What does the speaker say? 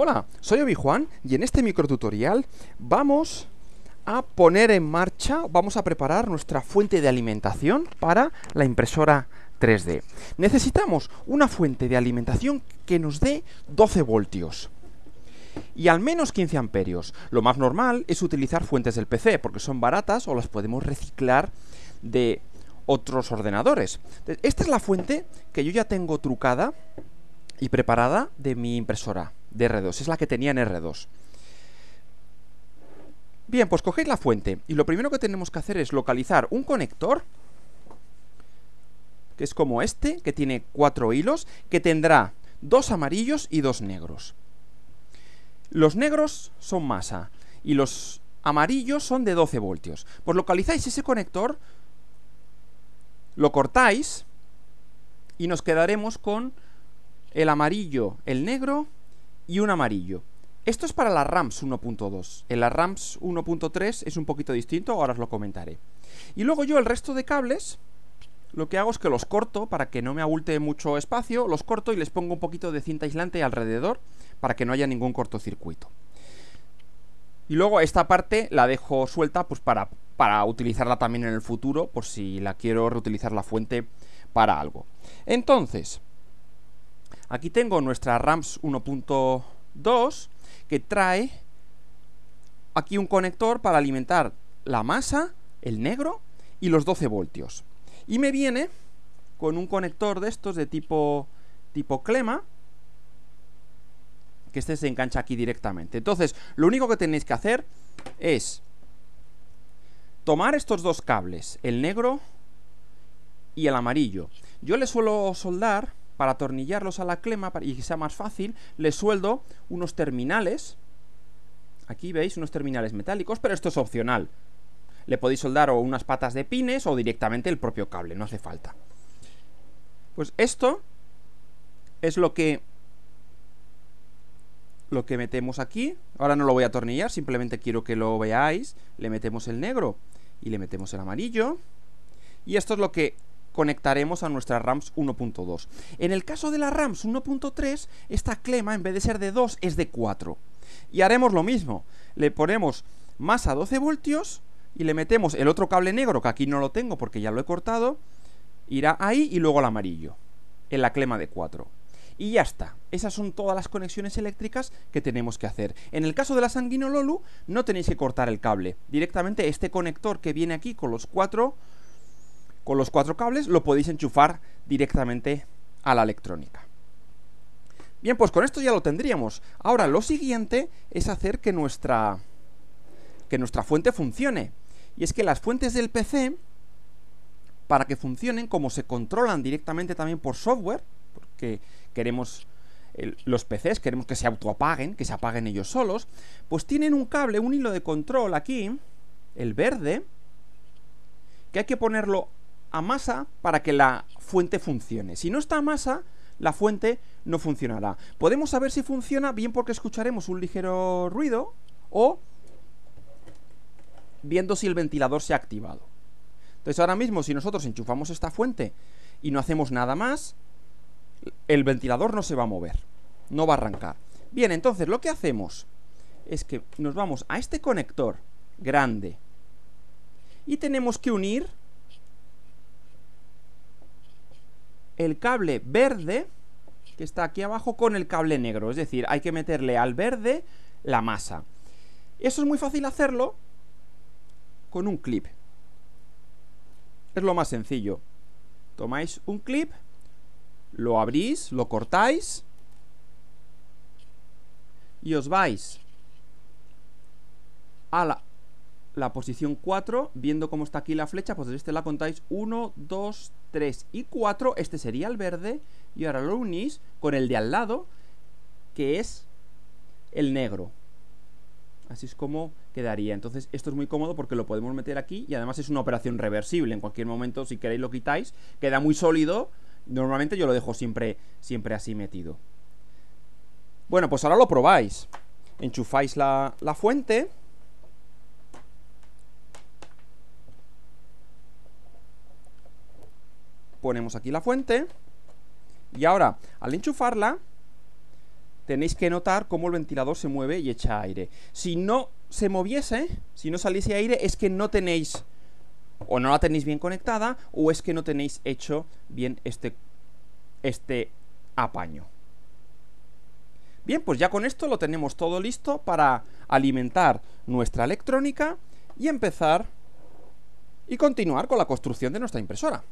Hola, soy Obi Juan y en este microtutorial vamos a poner en marcha, vamos a preparar nuestra fuente de alimentación para la impresora 3D. Necesitamos una fuente de alimentación que nos dé 12 voltios y al menos 15 amperios. Lo más normal es utilizar fuentes del PC porque son baratas o las podemos reciclar de otros ordenadores. Esta es la fuente que yo ya tengo trucada y preparada de mi impresora de R2, es la que tenía en R2. Bien, pues cogéis la fuente y lo primero que tenemos que hacer es localizar un conector que es como este, que tiene 4 hilos, que tendrá 2 amarillos y 2 negros. Los negros son masa y los amarillos son de 12 voltios. Pues localizáis ese conector, lo cortáis y nos quedaremos con el amarillo, el negro y un amarillo. Esto es para la RAMS 1.2. En la RAMS 1.3 es un poquito distinto, ahora os lo comentaré. Y luego yo el resto de cables, lo que hago es que los corto para que no me abulte mucho espacio, los corto y les pongo un poquito de cinta aislante alrededor para que no haya ningún cortocircuito. Y luego esta parte la dejo suelta pues para utilizarla también en el futuro, por si la quiero reutilizar la fuente para algo. Entonces, aquí tengo nuestra RAMS 1.2 que trae aquí un conector para alimentar la masa, el negro y los 12 voltios. Y me viene con un conector de estos de tipo clema, que este se engancha aquí directamente. Entonces, lo único que tenéis que hacer es tomar estos dos cables, el negro y el amarillo. Yo les suelo soldar, para atornillarlos a la clema y que sea más fácil, les sueldo unos terminales. Aquí veis unos terminales metálicos, pero esto es opcional. Le podéis soldar o unas patas de pines o directamente el propio cable, no hace falta. Pues esto es lo que metemos aquí. Ahora no lo voy a atornillar, simplemente quiero que lo veáis. Le metemos el negro y le metemos el amarillo. Y esto es lo que conectaremos a nuestra RAMS 1.2. En el caso de la RAMS 1.3, esta clema en vez de ser de 2 es de 4. Y haremos lo mismo. Le ponemos masa 12 voltios y le metemos el otro cable negro, que aquí no lo tengo porque ya lo he cortado, irá ahí, y luego el amarillo en la clema de 4. Y ya está. Esas son todas las conexiones eléctricas que tenemos que hacer. En el caso de la Sanguino Lolu no tenéis que cortar el cable. Directamente este conector que viene aquí con los cuatro cables lo podéis enchufar directamente a la electrónica. Bien, pues con esto ya lo tendríamos. Ahora lo siguiente es hacer que nuestra fuente funcione. Y es que las fuentes del PC, para que funcionen, como se controlan directamente también por software, porque queremos los PCs, queremos que se autoapaguen, que se apaguen ellos solos, pues tienen un cable, un hilo de control aquí, el verde, que hay que ponerlo a masa para que la fuente funcione. Si no está a masa, la fuente no funcionará. Podemos saber si funciona bien porque escucharemos un ligero ruido o viendo si el ventilador se ha activado. Entonces ahora mismo, si nosotros enchufamos esta fuente y no hacemos nada más, el ventilador no se va a mover, no va a arrancar. Bien, entonces lo que hacemos es que nos vamos a este conector grande y tenemos que unir el cable verde que está aquí abajo con el cable negro. Es decir, hay que meterle al verde la masa. Eso es muy fácil hacerlo con un clip. Es lo más sencillo. Tomáis un clip, lo abrís, lo cortáis y os vais a la posición 4, viendo cómo está aquí la flecha, pues desde este la contáis 1, 2, 3 y 4, este sería el verde, y ahora lo unís con el de al lado, que es el negro. Así es como quedaría. Entonces esto es muy cómodo porque lo podemos meter aquí y además es una operación reversible. En cualquier momento, si queréis, lo quitáis, queda muy sólido. Normalmente yo lo dejo siempre así metido. Bueno, pues ahora lo probáis. Enchufáis la fuente . Ponemos aquí la fuente y ahora al enchufarla tenéis que notar cómo el ventilador se mueve y echa aire. Si no se moviese, si no saliese aire, es que no tenéis, o no la tenéis bien conectada, o es que no tenéis hecho bien este apaño. Bien, pues ya con esto lo tenemos todo listo para alimentar nuestra electrónica y empezar y continuar con la construcción de nuestra impresora.